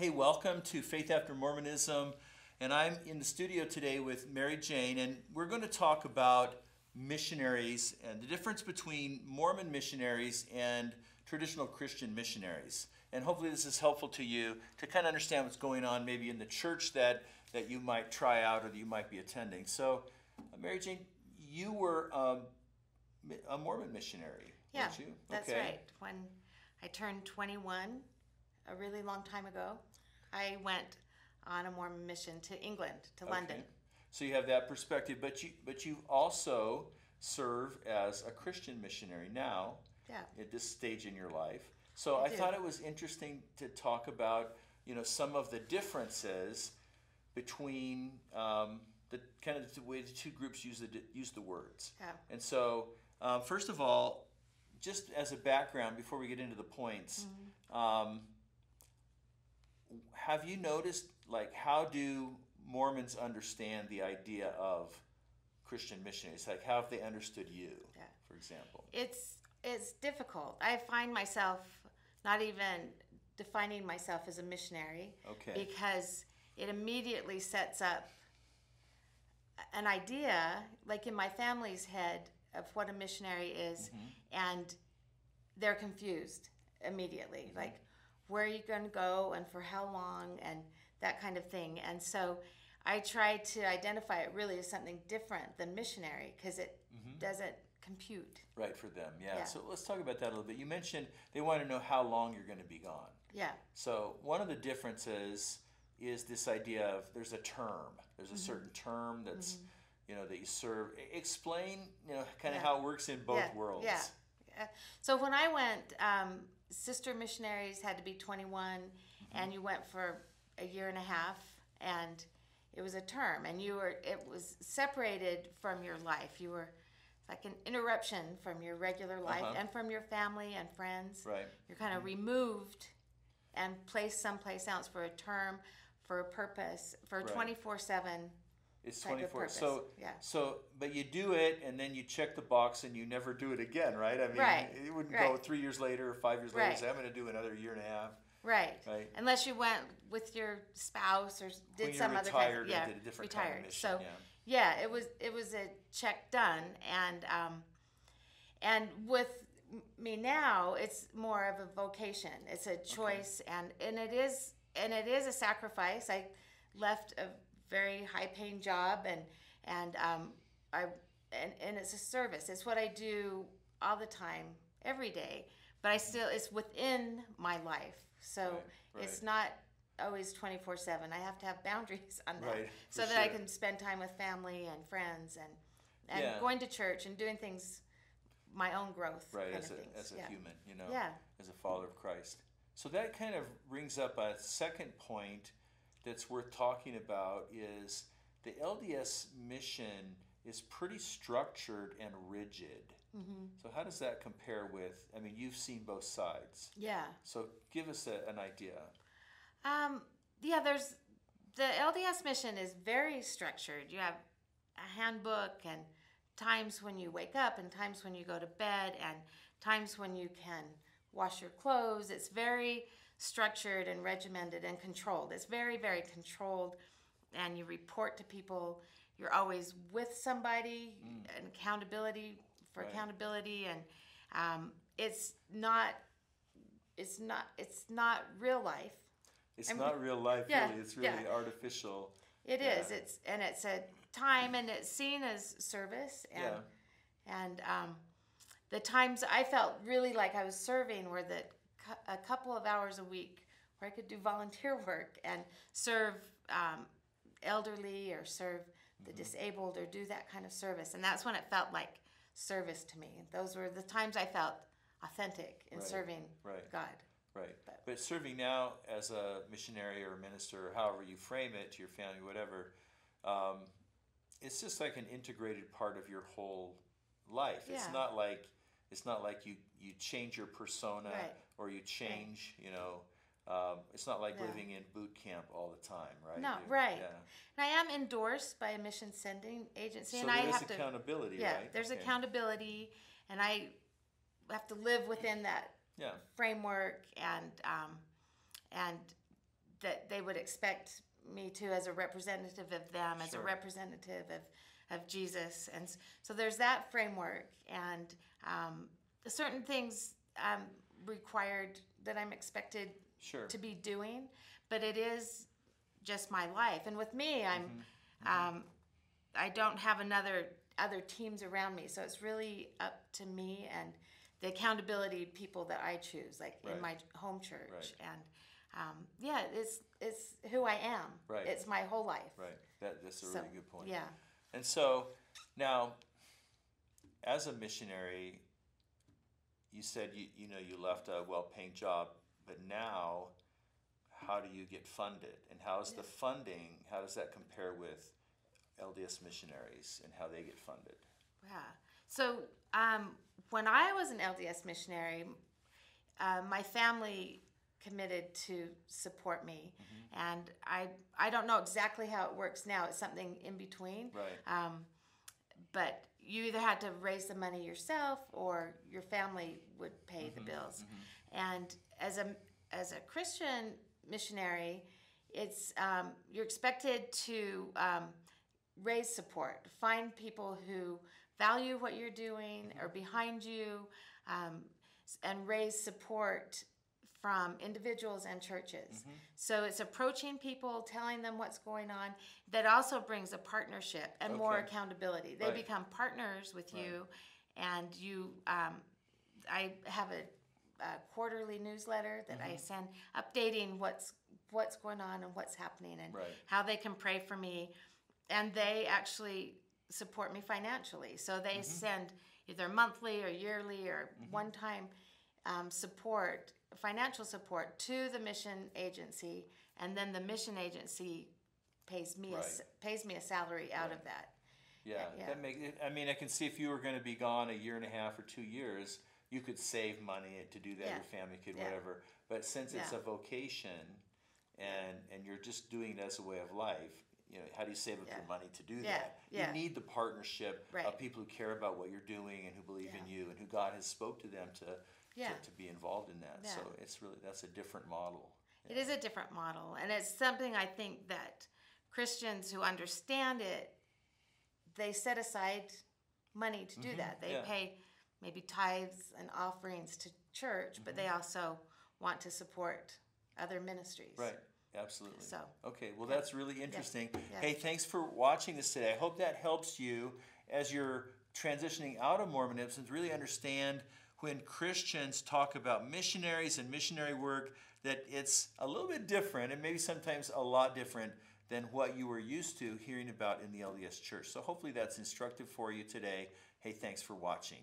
Hey, welcome to Faith After Mormonism, and I'm in the studio today with Mary Jane, and we're going to talk about missionaries and the difference between Mormon missionaries and traditional Christian missionaries. And hopefully this is helpful to you to kind of understand what's going on maybe in the church that you might try out or that you might be attending. So, Mary Jane, you were a Mormon missionary, weren't you? That's right. When I turned 21, a really long time ago, I went on a Mormon mission to England, to London. So you have that perspective, but you also serve as a Christian missionary now at this stage in your life. So I thought it was interesting to talk about, you know, some of the differences between the way the two groups use the words. And so first of all, just as a background before we get into the points. Have you noticed, like, how do Mormons understand the idea of Christian missionaries? Like, how have they understood you, for example? It's difficult. I find myself not even defining myself as a missionary because it immediately sets up an idea, like in my family's head, of what a missionary is, and they're confused immediately. Like, where are you going to go and for how long and that kind of thing. And so I try to identify it really as something different than missionary because it doesn't compute. Right, for them, So let's talk about that a little bit. You mentioned they want to know how long you're going to be gone. So one of the differences is this idea of there's a term. There's a certain term that's, you know, that you serve. Explain, you know, kind of how it works in both worlds. So when I went, sister missionaries had to be 21, and you went for a year and a half, and it was a term, and it was separated from your life. You were like an interruption from your regular life and from your family and friends. You're kind of removed and placed someplace else for a term, for a purpose, for a 24/7. It's 24. So, but you do it, and then you check the box, and you never do it again, right? I mean, it wouldn't go 3 years later or 5 years later. Say, I'm going to do another year and a half. Unless you went with your spouse or did when some other kind of did a different kind of mission. So, it was a check done, and with me now, it's more of a vocation. It's a choice, and it is a sacrifice. I left a very high-paying job, and it's a service. It's what I do all the time, every day. But I still, it's within my life, so it's not always 24/7. I have to have boundaries on that, so that I can spend time with family and friends, and going to church and doing things, my own growth. As a human, you know, as a follower of Christ. So that kind of brings up a second point that's worth talking about is the LDS mission is pretty structured and rigid. So how does that compare with, I mean, you've seen both sides. So give us an idea. There's, the LDS mission is very structured. You have a handbook and times when you wake up and times when you go to bed and times when you can wash your clothes. It's very structured and regimented and controlled. It's very, very controlled, and you report to people. You're always with somebody, and accountability for accountability, and it's not real life. It's not real life, really. It's really artificial. It is. It's a time, and it's seen as service, and the times I felt really like I was serving were that a couple of hours a week where I could do volunteer work and serve elderly or serve the disabled or do that kind of service. And that's when it felt like service to me. Those were the times I felt authentic in serving God. But serving now as a missionary or a minister, or however you frame it, to your family, whatever, it's just like an integrated part of your whole life. It's not like you change your persona or you change, you know, it's not like living in boot camp all the time, right? No, And I am endorsed by a mission sending agency. So and there I is have accountability, to, right? There's accountability, and I have to live within that framework and that they would expect me to as a representative of them, sure, as a representative of Jesus. And so there's that framework, and certain things required that I'm expected, sure, to be doing, but it is just my life. And with me, I'm I don't have other teams around me, so it's really up to me and the accountability people that I choose, like, right, in my home church, right, and yeah, it's who I am. Right. It's my whole life. Right. That's a really good point. Yeah. And so now, as a missionary, you said you left a well-paying job, but now, how do you get funded, and how is the funding? How does that compare with LDS missionaries and how they get funded? Yeah. So when I was an LDS missionary, my family committed to support me, mm-hmm, and I don't know exactly how it works now. It's something in between. Right. But you either had to raise the money yourself, or your family would pay, mm-hmm, the bills. Mm-hmm. And as a Christian missionary, it's you're expected to raise support, find people who value what you're doing, mm-hmm, or behind you, and raise support from individuals and churches. Mm-hmm. So it's approaching people, telling them what's going on. That also brings a partnership and, okay, more accountability. They, right, become partners with, right, you, and you. I have a quarterly newsletter that, mm-hmm, I send, updating what's going on and what's happening, and, right, how they can pray for me, and they actually support me financially. So they, mm-hmm, send either monthly or yearly or, mm-hmm, one-time support. Financial support to the mission agency, and then the mission agency pays me, right, pays me a salary out, right, of that. Yeah, yeah. That makes. I mean, I can see if you were going to be gone a year and a half or 2 years, you could save money to do that. Yeah. Your family could, yeah, whatever. But since, yeah, it's a vocation, and you're just doing it as a way of life, you know, how do you save up, yeah, your money to do, yeah, that? Yeah. You need the partnership, right, of people who care about what you're doing and who believe, yeah, in you and who God has spoke to them to. Yeah. To be involved in that. Yeah. So it's really, that's a different model. Yeah. It is a different model. And it's something I think that Christians who understand it, they set aside money to do, mm-hmm, that. They, yeah, pay maybe tithes and offerings to church, mm-hmm, but they also want to support other ministries. Right. Absolutely. So, okay. Well, that's really interesting. Yeah. Yeah. Hey, thanks for watching this today. I hope that helps you as you're transitioning out of Mormonism to really understand when Christians talk about missionaries and missionary work, that it's a little bit different and maybe sometimes a lot different than what you were used to hearing about in the LDS Church. So hopefully that's instructive for you today. Hey, thanks for watching.